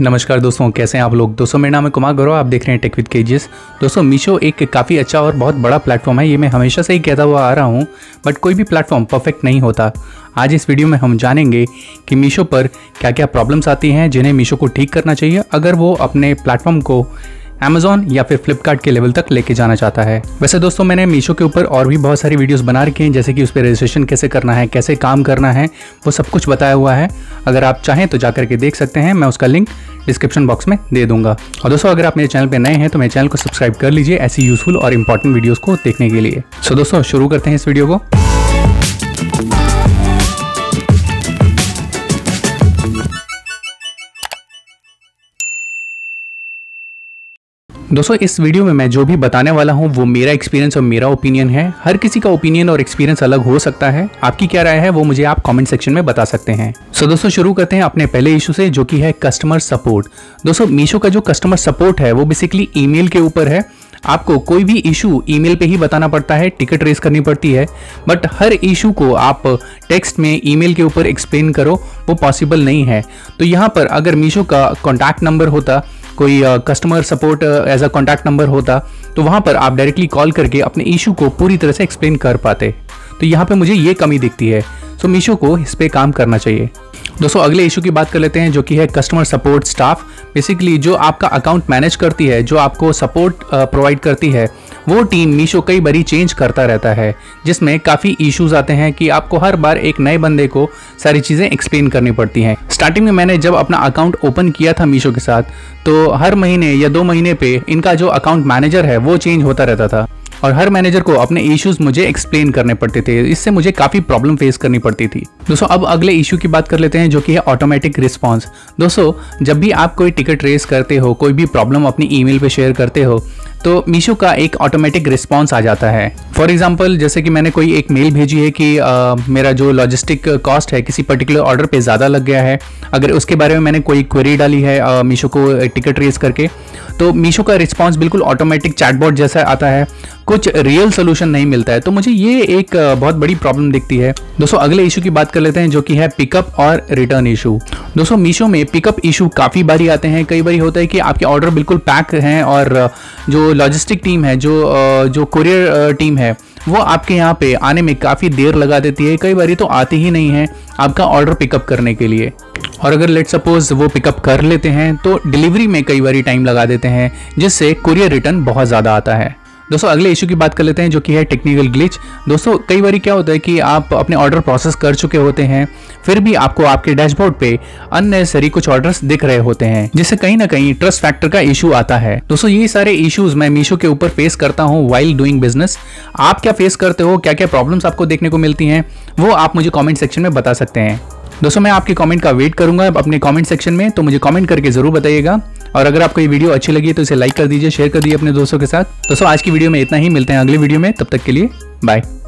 नमस्कार दोस्तों, कैसे हैं आप लोग। दोस्तों मेरा नाम है कुमार गौरव, आप देख रहे हैं टेक विद केजीएस। दोस्तों मीशो एक काफ़ी अच्छा और बहुत बड़ा प्लेटफॉर्म है, ये मैं हमेशा से ही कहता हुआ आ रहा हूँ, बट कोई भी प्लेटफॉर्म परफेक्ट नहीं होता। आज इस वीडियो में हम जानेंगे कि मीशो पर क्या क्या प्रॉब्लम्स आती हैं जिन्हें मीशो को ठीक करना चाहिए अगर वो अपने प्लेटफॉर्म को Amazon या फिर Flipkart के लेवल तक लेके जाना चाहता है। वैसे दोस्तों मैंने मीशो के ऊपर और भी बहुत सारी वीडियोस बना रखी हैं, जैसे कि उस पर रजिस्ट्रेशन कैसे करना है, कैसे काम करना है, वो सब कुछ बताया हुआ है। अगर आप चाहें तो जाकर के देख सकते हैं, मैं उसका लिंक डिस्क्रिप्शन बॉक्स में दे दूंगा। और दोस्तों अगर आप मेरे चैनल पर नए हैं तो मेरे चैनल को सब्सक्राइब कर लीजिए ऐसी यूजफुल और इंपॉर्टेंट वीडियोज़ को देखने के लिए। सो दोस्तों शुरू करते हैं इस वीडियो को। दोस्तों इस वीडियो में मैं जो भी बताने वाला हूँ वो मेरा एक्सपीरियंस और मेरा ओपिनियन है। हर किसी का ओपिनियन और एक्सपीरियंस अलग हो सकता है। आपकी क्या राय है वो मुझे आप कमेंट सेक्शन में बता सकते हैं। सो दोस्तों शुरू करते हैं अपने पहले इशू से, जो कि है कस्टमर सपोर्ट। दोस्तों मीशो का जो कस्टमर सपोर्ट है वो बेसिकली ईमेल के ऊपर है। आपको कोई भी इशू ईमेल पे ही बताना पड़ता है, टिकट रेस करनी पड़ती है, बट हर इशू को आप टेक्स्ट में ईमेल के ऊपर एक्सप्लेन करो वो पॉसिबल नहीं है। तो यहाँ पर अगर मीशो का कॉन्टैक्ट नंबर होता, कोई customer support as a contact number होता, तो वहाँ पर आप डायरेक्टली कॉल करके अपने इशू को पूरी तरह से एक्सप्लेन कर पाते। तो यहाँ पे मुझे ये कमी दिखती है, तो मीशो को इस पे काम करना चाहिए। दोस्तों अगले इशू की बात कर लेते हैं, जो कि है कस्टमर सपोर्ट स्टाफ। बेसिकली जो आपका अकाउंट मैनेज करती है, जो आपको सपोर्ट प्रोवाइड करती है, वो टीम मीशो कई बारी चेंज करता रहता है, जिसमें काफ़ी इश्यूज आते हैं कि आपको हर बार एक नए बंदे को सारी चीज़ें एक्सप्लेन करनी पड़ती हैं। स्टार्टिंग में मैंने जब अपना अकाउंट ओपन किया था मीशो के साथ, तो हर महीने या 2 महीने पर इनका जो अकाउंट मैनेजर है वो चेंज होता रहता था और हर मैनेजर को अपने इश्यूज मुझे एक्सप्लेन करने पड़ते थे। इससे मुझे काफ़ी प्रॉब्लम फेस करनी पड़ती थी। दोस्तों अब अगले इशू की बात कर लेते हैं, जो कि है ऑटोमेटिक रिस्पांस। दोस्तों जब भी आप कोई टिकट रेस करते हो, कोई भी प्रॉब्लम अपनी ईमेल पे शेयर करते हो, तो मीशो का एक ऑटोमेटिक रिस्पांस आ जाता है। फॉर एग्जांपल जैसे कि मैंने कोई एक मेल भेजी है कि मेरा जो लॉजिस्टिक कॉस्ट है किसी पर्टिकुलर ऑर्डर पे ज़्यादा लग गया है, अगर उसके बारे में मैंने कोई क्वेरी डाली है मीशो को टिकट रेस करके, तो मीशो का रिस्पांस बिल्कुल ऑटोमेटिक चैटबॉट जैसा आता है, कुछ रियल सोल्यूशन नहीं मिलता है। तो मुझे ये एक बहुत बड़ी प्रॉब्लम दिखती है। दोस्तों अगले इशू की बात कर लेते हैं, जो कि है पिकअप और रिटर्न इशू। दोस्तों मीशो में पिकअप इशू काफ़ी बारी आते हैं। कई बारी होता है कि आपके ऑर्डर बिल्कुल पैक हैं और जो लॉजिस्टिक टीम है, जो कुरियर टीम है, वो आपके यहाँ पे आने में काफ़ी देर लगा देती है। कई बारी तो आती ही नहीं है आपका ऑर्डर पिकअप करने के लिए, और अगर लेट सपोज वो पिकअप कर लेते हैं तो डिलीवरी में कई बारी टाइम लगा देते हैं, जिससे कुरियर रिटर्न बहुत ज़्यादा आता है। दोस्तों अगले इशू की बात कर लेते हैं, जो कि है टेक्निकल ग्लिच। दोस्तों कई बार क्या होता है कि आप अपने ऑर्डर प्रोसेस कर चुके होते हैं, फिर भी आपको आपके डैशबोर्ड पे अननेसेसरी कुछ ऑर्डर्स दिख रहे होते हैं, जिससे कहीं ना कहीं ट्रस्ट फैक्टर का इशू आता है। दोस्तों ये सारे इशूज मैं मीशो के ऊपर फेस करता हूँ व्हाइल डूइंग बिजनेस। आप क्या फेस करते हो, क्या क्या प्रॉब्लम्स आपको देखने को मिलती हैं, वो आप मुझे कॉमेंट सेक्शन में बता सकते हैं। दोस्तों मैं आपके कमेंट का वेट करूंगा अपने कमेंट सेक्शन में, तो मुझे कमेंट करके ज़रूर बताइएगा। और अगर आपको ये वीडियो अच्छी लगी तो इसे लाइक कर दीजिए, शेयर कर दीजिए अपने दोस्तों के साथ। दोस्तों आज की वीडियो में इतना ही, मिलते हैं अगली वीडियो में, तब तक के लिए बाय।